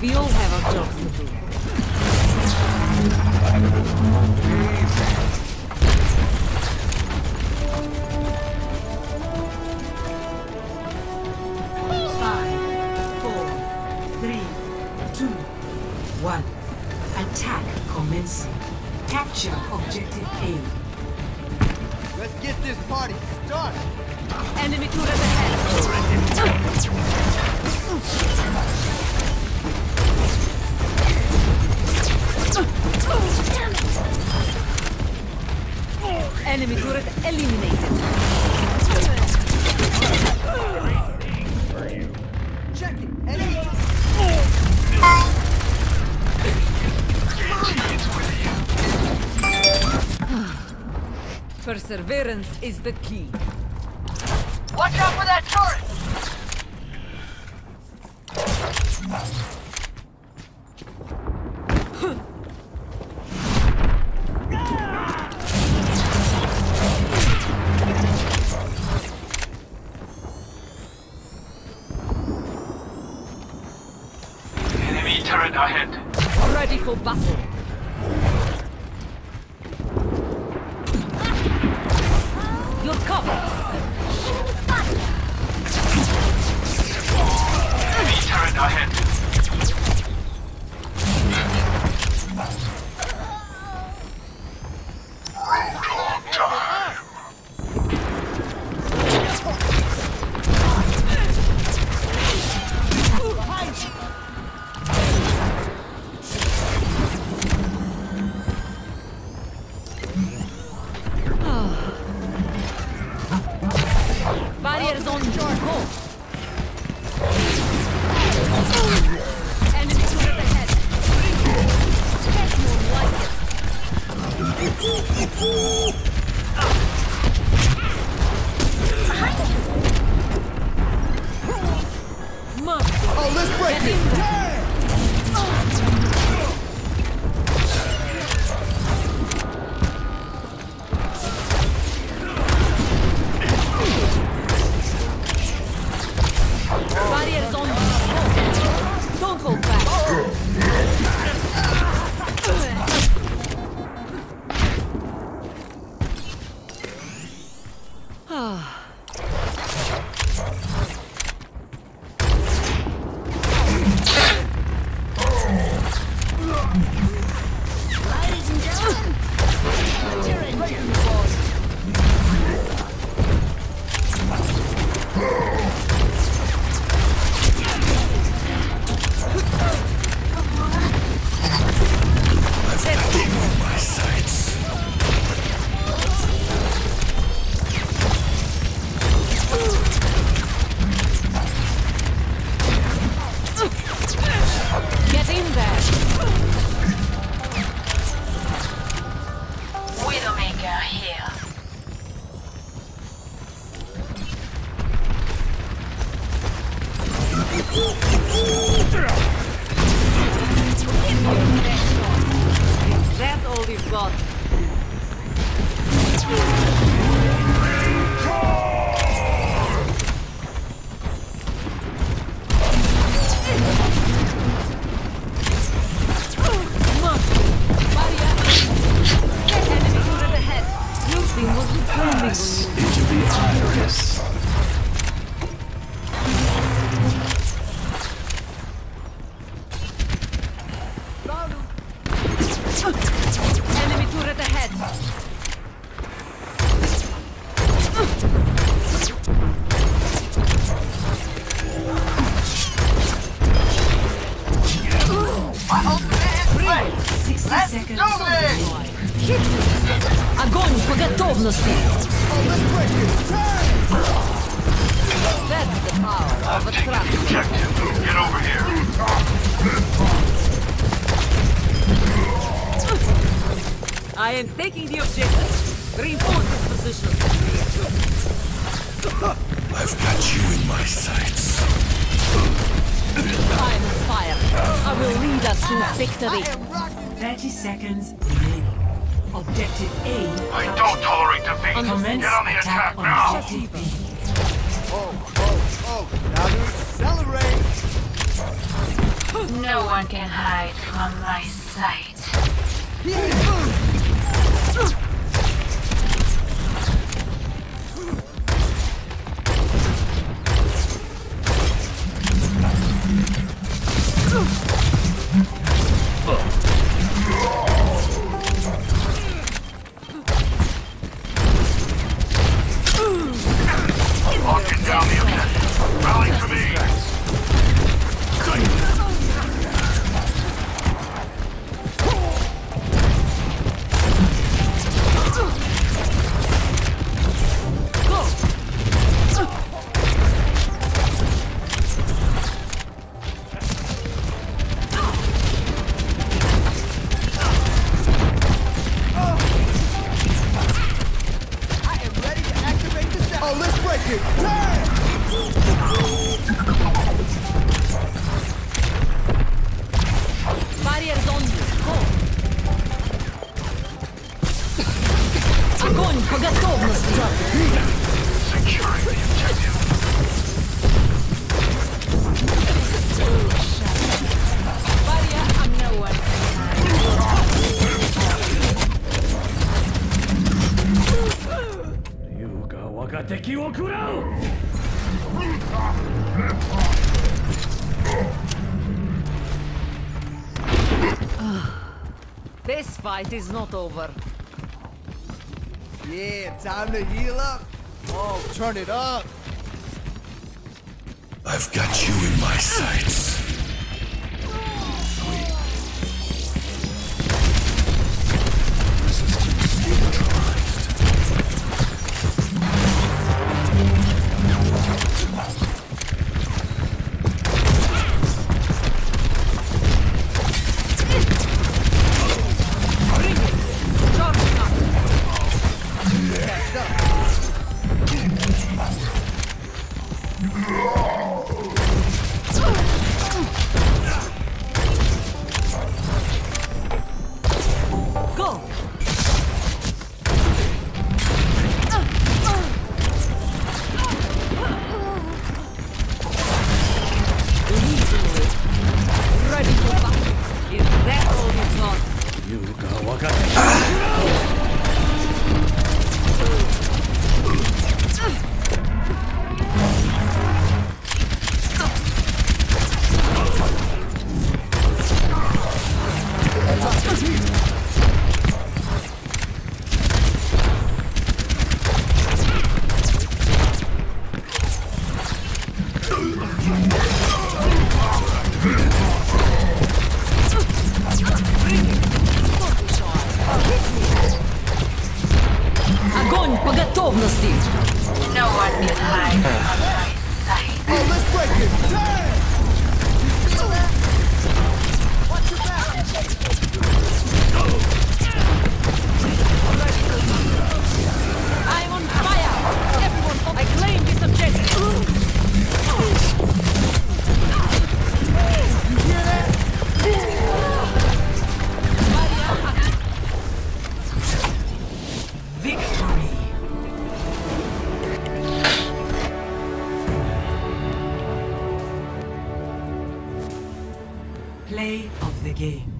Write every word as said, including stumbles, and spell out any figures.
We all have our jobs to do. five, four, three, two, one. Attack commencing. Capture objective A. Let's get this party started. Enemy turret ahead. Enemy turret eliminated. Check it. Enemy. Perseverance is the key. Watch out for that turret. Ahead. Ready for battle. Your covers. Enemy turret ahead. Roadhog time. Oh, let's break it! Barriers on the floor. Don't hold back. Ah. Огонь по готовности! That's the power of a trap. Get over here. I am taking the objective. Reinforce this position. I've got you in my sights. I am on fire. I will lead us to victory. thirty seconds. Objective A. I don't tolerate defeat. Commence Get on the attack, attack now. Objective B. Oh, oh, oh. Now to accelerate. No one can hide from my sight. This fight is not over. Yeah, time to heal up. Oh, turn it up. I've got you in my sights. Play of the game.